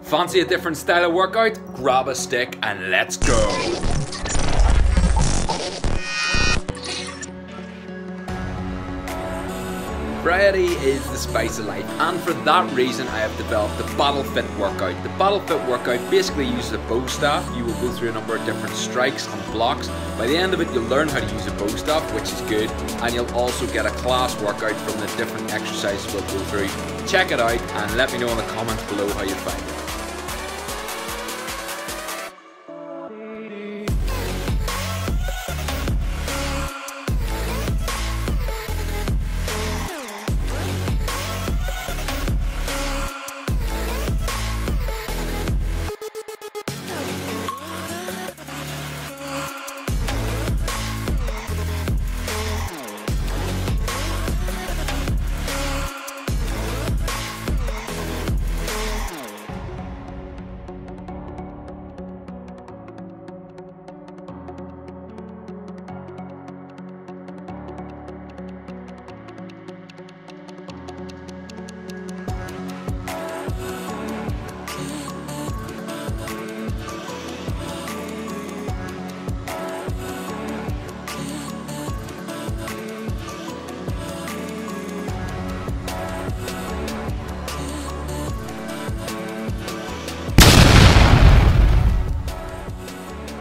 Fancy a different style of workout? Grab a stick and let's go! Variety is the spice of life, and for that reason I have developed the Battle Fit Workout. The Battle Fit Workout basically uses a bo staff. You will go through a number of different strikes and blocks. By the end of it you'll learn how to use a bo staff, which is good, and you'll also get a class workout from the different exercises we'll go through. Check it out and let me know in the comments below how you find it.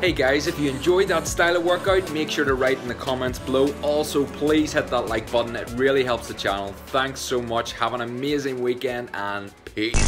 Hey guys, if you enjoyed that style of workout, make sure to write in the comments below. Also, please hit that like button, it really helps the channel. Thanks so much, have an amazing weekend and peace.